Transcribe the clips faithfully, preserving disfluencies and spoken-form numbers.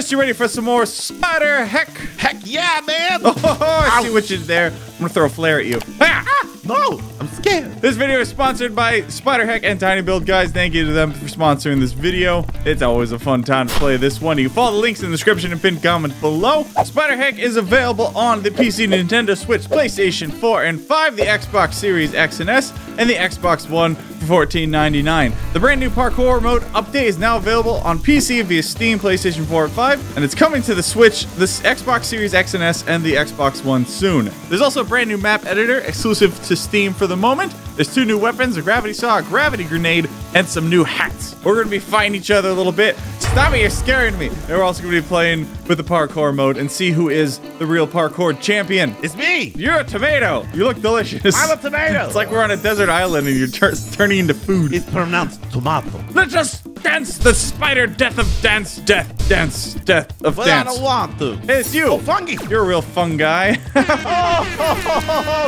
Chris, you ready for some more Spider Heck? Heck yeah, man! Oh, I Ow. see what you did there. I'm gonna throw a flare at you. Ah! Ah! No, I'm scared. This video is sponsored by Spider Heck and Tiny Build. Guys, thank you to them for sponsoring this video. It's always a fun time to play this one. You can follow the links in the description and pinned comments below. Spider Heck is available on the P C, Nintendo Switch, PlayStation four and five, the Xbox Series X and S, and the Xbox One for fourteen ninety-nine. The brand new parkour mode update is now available on P C via Steam, PlayStation four and five, and it's coming to the Switch, the Xbox Series X and S, and the Xbox One soon. There's also a brand new map editor exclusive to Steam for the moment. There's two new weapons, a gravity saw, a gravity grenade, and some new hats. We're gonna be fighting each other a little bit. Stop it, you're scaring me. And we're also gonna be playing with the parkour mode and see who is the real parkour champion. It's me. You're a tomato. You look delicious. I'm a tomato. It's like we're on a desert island and you're tur turning into food. It's pronounced tomato. Let's just dance the spider death of dance, death, dance, death of but dance. But I don't want to. Hey, it's you. Oh, fungi. You're a real fungi. Oh.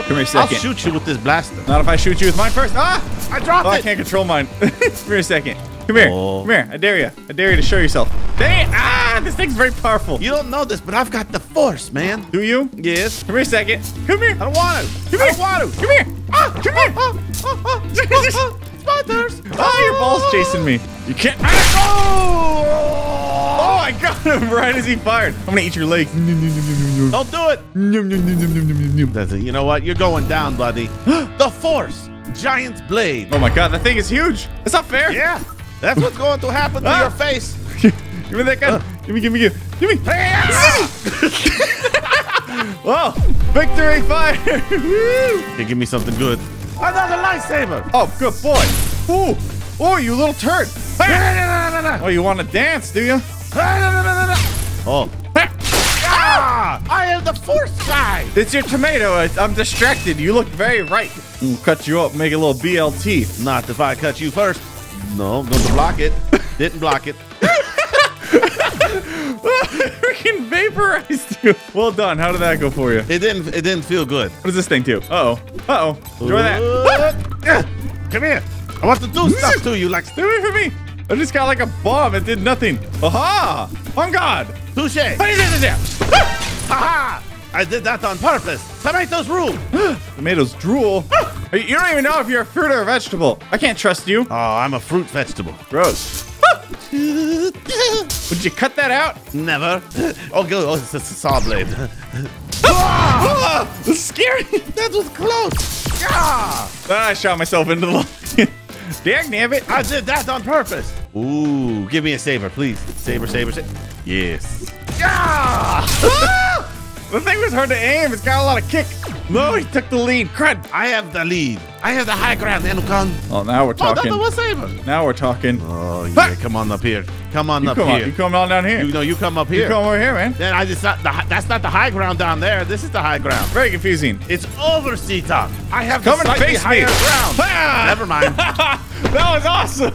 Come here a second. I'll shoot you with this blaster. Not if I shoot you with mine first. Ah, I dropped oh, it. I can't control mine. Come here a second. Come here. Oh. Come here. I dare you. I dare you to show yourself. Dang it. Ah, this thing's very powerful. You don't know this, but I've got the force, man. Do you? Yes. Come here a second. Come here. I don't want to. Come here. I don't want to. Come here. Ah, come here. Oh, oh, oh, oh, oh. Spiders. Oh, your ball's chasing me. You can't. Oh, oh, I got him right as he fired. I'm going to eat your leg. Don't do it. That's it. You know what? You're going down, buddy. The force. Giant's blade. Oh, my God. That thing is huge. That's not fair. Yeah. That's what's going to happen to ah. your face. Give me that gun. Uh. Give me, give me, give me. Give me. Whoa. Victory fire. Okay, give me something good. Another lightsaber. Oh, good boy. Ooh. Oh, you little turd. Oh, you want to dance, do you? Oh. Ah! I am the force guy. It's your tomato. I'm distracted. You look very right. We'll cut you up. Make a little B L T. Not if I cut you first. No, I'm going to block it. Didn't block it. Freaking vaporized you. Well done. How did that go for you? It didn't. It didn't feel good. What does this thing do? Uh oh. Uh oh. Enjoy that. Come here. I want to do stuff to you. Like, stay away from me. I just got like a bomb. It did nothing. Aha! On God. Touche. Haha! I did that on purpose. Tomatoes rule. Tomatoes drool. You don't even know if you're a fruit or a vegetable. I can't trust you. Oh, I'm a fruit vegetable. Gross. Would you cut that out? Never. Oh, good. Oh, it's a saw blade. Ah! Ah! That's scary. That was close. Ah! Ah, I shot myself into the line. Dang, damn it. I did that on purpose. Ooh, give me a saber, please. Saber, saber, saber. Yes. Ah! Ah! The thing was hard to aim. It's got a lot of kick. No, he took the lead. Crud. I have the lead. I have the high ground, Anukon. Oh, now we're talking. Oh, no, now we're talking. Oh, yeah. Ah. Come on up here. Come on you up come here. On. You come on down here. You know, you come up here. You come over here, man. Then I just not the, that's not the high ground down there. This is the high ground. Very confusing. It's over, C-Top. I have come the slightly higher me. ground. Ah. Never mind. That was awesome.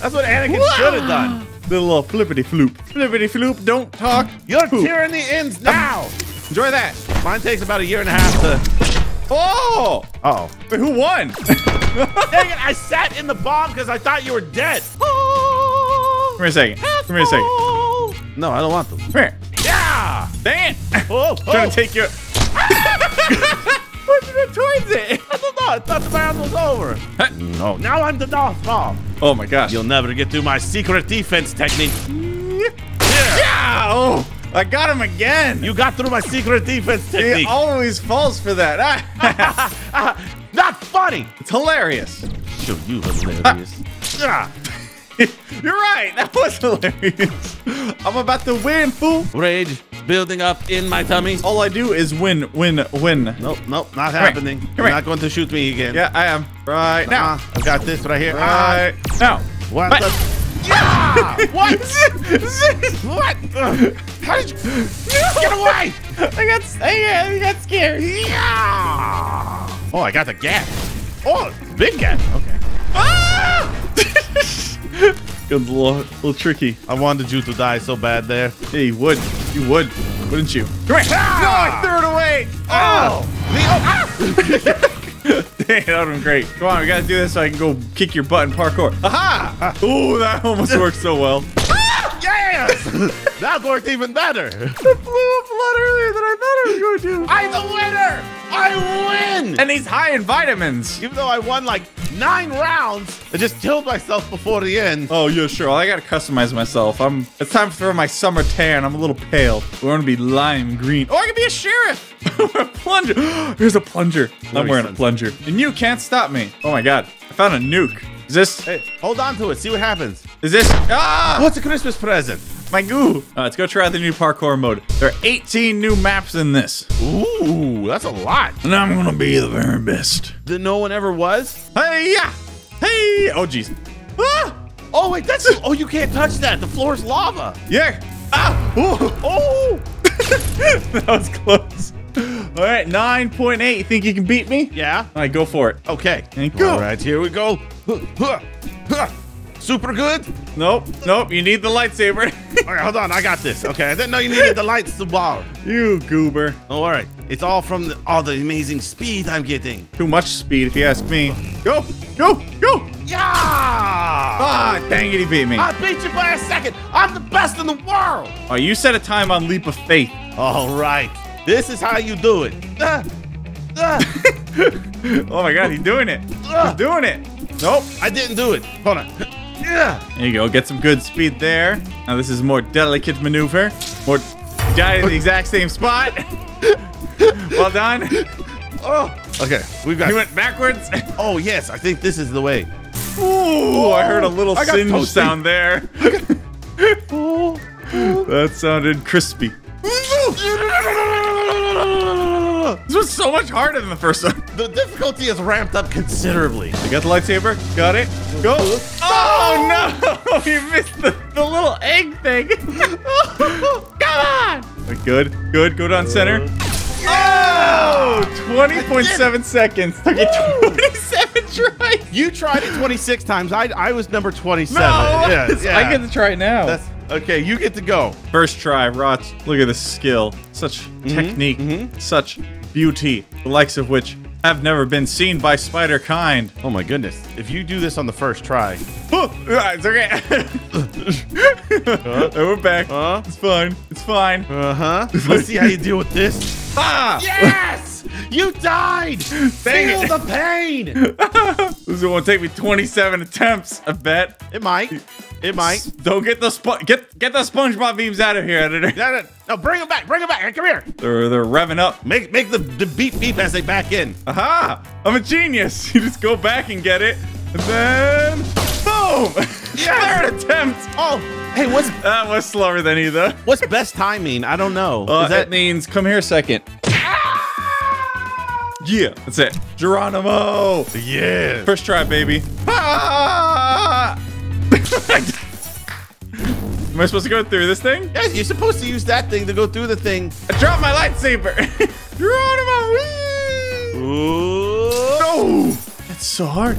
That's what Anakin wow. should have done. The little flippity floop. Flippity floop. Don't talk. Your poop. Tyranny ends now. Enjoy that. Mine takes about a year and a half to... Oh! Uh-oh. Wait, who won? Dang it, I sat in the bomb because I thought you were dead. Oh, Come here a second. Asshole. Come here a second. No, I don't want them. Come here. Yeah! Dang it! Oh, oh. Trying to take your... What did you do towards it? I don't know. I thought the battle was over. Huh? No. Now I'm the Darth Gonk. Oh, my gosh. You'll never get through my secret defense technique. Yeah! Yeah! Oh! I got him again. You got through my secret defense technique. He always falls for that. Not funny. It's hilarious. Show you hilarious. Ah. You're right. That was hilarious. I'm about to win, fool. Rage building up in my tummy. All I do is win, win, win. Nope, nope, not Come happening. Right. You're right. Not going to shoot me again. Yeah, I am. Right uh-huh. now. I've got this right here. Right uh, now. What but the... Yeah! What? What? How did you get away? I got, I got scared. Yeah! Oh, I got the gap. Oh, big gap. Okay. Ah! Good lord, a little tricky. I wanted you to die so bad there. Hey, you would, you would, wouldn't you? Come here. Ah! No, I threw it away. Oh! oh. oh. Dang, that would've been great. Come on, we gotta do this so I can go kick your butt in parkour. Aha! Ooh, that almost worked so well. Ah! Yeah! Yes! That worked even better! It blew up a lot earlier than I thought it was going to. I'm the winner! I win! And he's high in vitamins. Even though I won like nine rounds, I just killed myself before the end. Oh, yeah, sure. Well, I gotta customize myself. I'm. It's time for my summer tan. I'm a little pale. We're gonna be lime green. Oh, I can be a sheriff! We're a plunger. Here's a plunger. I'm wearing a plunger. And you can't stop me. Oh my God. I found a nuke. Is this? Hey, hold on to it. See what happens. Is this? Ah! What's a Christmas present? My goo. Uh, let's go try the new parkour mode. There are eighteen new maps in this. Ooh, that's a lot. And I'm gonna be the very best that no one ever was. Hey, yeah. Hey. Oh, jeez. Ah! Oh wait, that's. Oh, you can't touch that. The floor's lava. Yeah. Ah. Ooh. Oh. That was close. All right, nine point eight. You think you can beat me? Yeah. All right, go for it. Okay. And go. All right, here we go. Super good? Nope. Nope. You need the lightsaber. All right, hold on. I got this. Okay. I didn't know you needed the lightsaber. You goober. Oh, all right. It's all from the, all the amazing speed I'm getting. Too much speed, if you ask me. Go. Go. Go. Yeah. Ah, dang it. He beat me. I beat you by a second. I'm the best in the world. Oh, you set a time on Leap of Faith. All right. This is how you do it. Uh, uh. Oh my God, he's doing it. He's doing it. Nope, I didn't do it. Hold on. Yeah. There you go. Get some good speed there. Now this is a more delicate maneuver. More guy in the exact same spot. Well done. Oh. Okay, we've got. You went backwards. Oh yes, I think this is the way. Ooh, I heard a little singe sound there. Oh. That sounded crispy. This was so much harder than the first one. The difficulty has ramped up considerably. You got the lightsaber? Got it. Go. Oh, no. You missed the, the little egg thing. Come on. Good. Good. Go down center. Oh, twenty point seven seconds. Took you twenty-seven tries. You tried it twenty-six times. I, I was number twenty-seven. No, yeah, yeah. I get to try it now. That's okay, you get to go. First try, Rotz. Look at this skill. Such mm-hmm, technique, mm-hmm. such beauty, the likes of which have never been seen by spider kind. Oh my goodness. If you do this on the first try. Oh, it's okay. uh, we're back. Uh, it's fine. It's fine. Uh-huh. Let's see how you deal with this. Ah! Yes! You died! Dang Feel it. the pain! This won't take me twenty-seven attempts, I bet. It might. It might. Don't get the spo get get the SpongeBob beams out of here, editor. No, no, no, bring them back. Bring them back. Come here. They're they're revving up. Make make the, the beep beep as they back in. Aha! I'm a genius. You just go back and get it, and then boom. Yeah. Third attempt. Oh, hey, what's that was slower than either. What's best timing? I don't know. Uh, that it means come here a second. Ah! Yeah, that's it. Geronimo. Yeah. First try, baby. Ah! Am I supposed to go through this thing? Yes, you're supposed to use that thing to go through the thing. I dropped my lightsaber. Geronimo! No! That's so hard.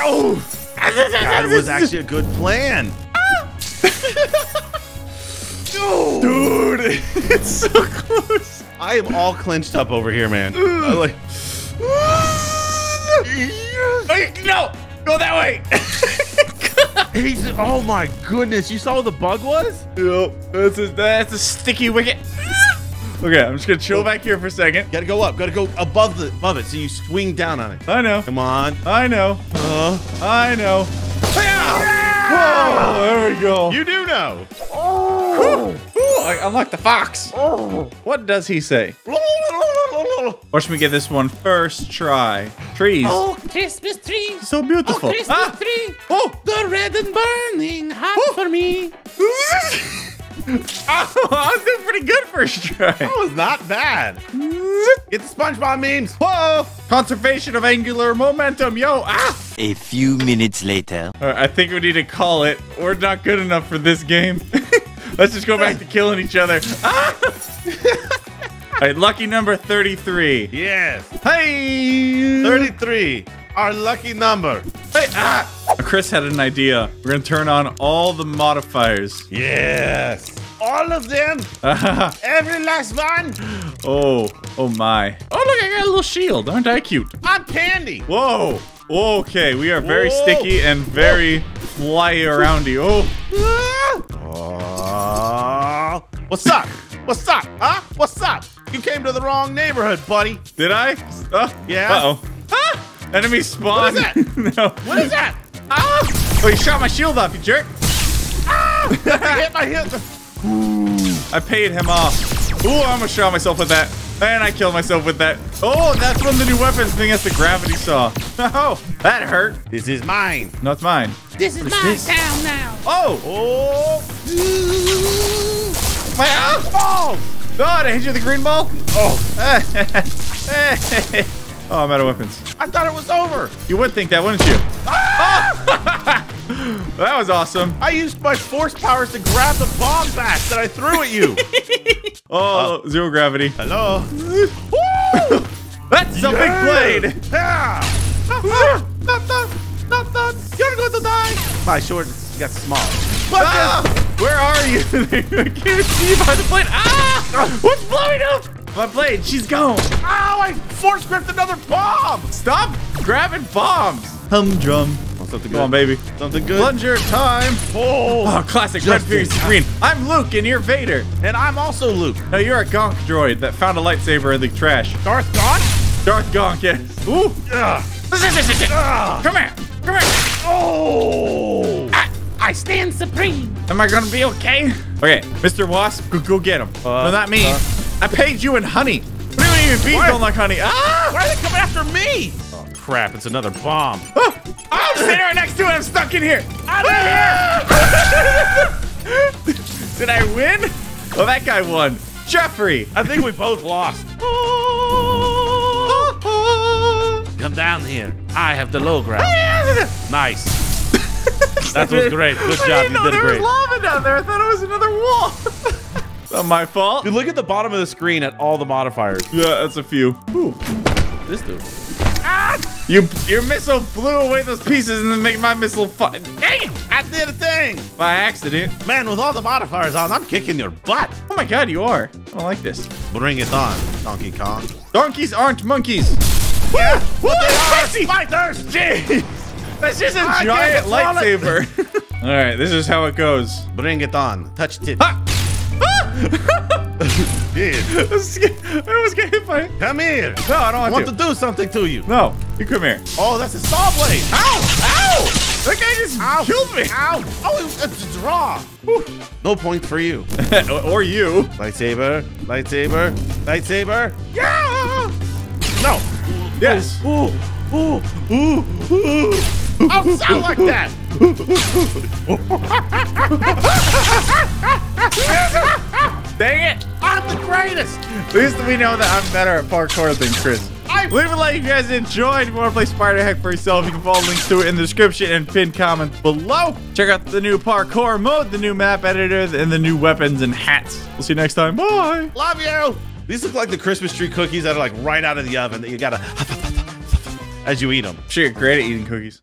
Oh! That was actually a good plan. No. Dude, it's so close. I am all clenched up over here, man. I like. Hey, no! Go that way! He's, oh my goodness, you saw what the bug was? Yep, that's a, that's a sticky wicket. Okay, I'm just gonna chill back here for a second. Gotta go up, gotta go above the above it so you swing down on it. I know. Come on. I know. Uh, I know. Yeah! Oh, there we go. You do know. Oh. Ooh, I unlocked the fox. Oh. What does he say? Or should we get this one first try? Trees. Oh, Christmas tree. So beautiful. Oh, Christmas ah. tree. Oh, the red and burning hot oh. for me. Oh, I was doing pretty good first try. That was not bad. Get the SpongeBob memes. Whoa. Conservation of angular momentum. Yo. Ah. A few minutes later. All right, I think we need to call it. We're not good enough for this game. Let's just go back to killing each other. Ah. All right, lucky number thirty-three. Yes. Hey. thirty-three, our lucky number. Hey. Ah. Chris had an idea. We're going to turn on all the modifiers. Yes. All of them. Every last one. Oh, oh my. Oh, look, I got a little shield. Aren't I cute? I'm Pandy. Whoa. Okay, we are very Whoa. sticky and very Whoa. fly around-y. Oh. Ah. What's up? What's up? Huh? What's up? You came to the wrong neighborhood, buddy. Did I? Uh, yeah. Uh-oh. Ah! Enemy spawn. What is that? No. What is that? Ah! Oh, you shot my shield off, you jerk. Ah! I hit my hip. Ooh. I paid him off. Ooh, I'm gonna shot myself with that. And I killed myself with that. Oh, that's from the new weapons thing. That's the gravity saw. Oh, that hurt. This is mine. No, it's mine. This is my town now. Oh. Oh. My ass balls. Oh, did I hit you with the green ball? Oh. Oh, I'm out of weapons. I thought it was over. You would think that, wouldn't you? Ah! Oh. That was awesome. I used my force powers to grab the bomb back that I threw at you. Oh, uh, zero gravity. Hello. That's something yeah. played. Yeah. You're going to die. My shorts got small. Ah, where are you? I can't see you behind the plate. Ah! What's blowing up? My blade. She's gone. Ow! I force gripped another bomb. Stop grabbing bombs. Humdrum. Something Come good. on, baby. Something good. Plunger time. Oh, oh classic Red Fury screen. I'm Luke, and you're Vader. And I'm also Luke. No, you're a Gonk droid that found a lightsaber in the trash. Darth Gonk? Darth Gonk, yes. Ooh. Come here. Come here. Oh. I, I stand supreme. Am I going to be okay? Okay, Mister Wasp, go, go get him. Uh, no, not me. Uh, I paid you in honey. What do you mean bees don't like honey? Ah! Why are they coming after me? Oh, crap. It's another bomb. Oh. I'm sitting right next to it. I'm stuck in here. Out of here! Did I win? Well, that guy won. Jeffrey. I think we both lost. Come down here. I have the low ground. Nice. That was great. Good job. I didn't know you did great. There was lava down there. I thought it was another wall. Not my fault. You look at the bottom of the screen at all the modifiers. Yeah, that's a few. Ooh. This dude. You, your missile blew away those pieces and then make my missile fun. Dang it! I did a thing! By accident. Man, with all the modifiers on, I'm kicking your butt. Oh my god, you are. I don't like this. Bring it on, Donkey Kong. Donkeys aren't monkeys. Yeah, what the spiders? Jeez! That's just a I giant lightsaber. All right, this is how it goes. Bring it on. Touch it. Ah! Ah! Dude. I almost got hit by it. Come here. No, I don't want, I want to. to do something to you. No, you come here. Oh, that's a saw blade. Ow! Ow! That guy just Ow. killed me. Ow! Oh, it's a draw. Whew. No point for you. Or you. Lightsaber, lightsaber, lightsaber. Yeah! No. Yes. Ooh, ooh, ooh, ooh, ooh. I don't sound like that. Dang it! I'm the greatest! At least we know that I'm better at parkour than Chris. I leave a like if you guys enjoyed. If you want to play Spider Heck for yourself, you can follow links to it in the description and pinned comments below. Check out the new parkour mode, the new map editors, and the new weapons and hats. We'll see you next time. Bye! Love you! These look like the Christmas tree cookies that are like right out of the oven that you gotta as you eat them. Sure, you're great at eating cookies.